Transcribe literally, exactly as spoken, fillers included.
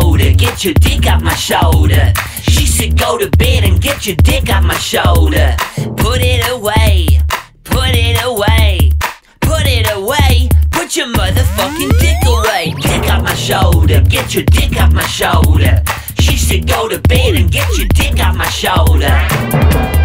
shoulder, get your dick off my shoulder. She said go to bed and get your dick off my shoulder. Put it away, put it away, put it away. Put your motherfucking dick away. Dick off my shoulder, get your dick off my shoulder. She said go to bed and get your dick off my shoulder.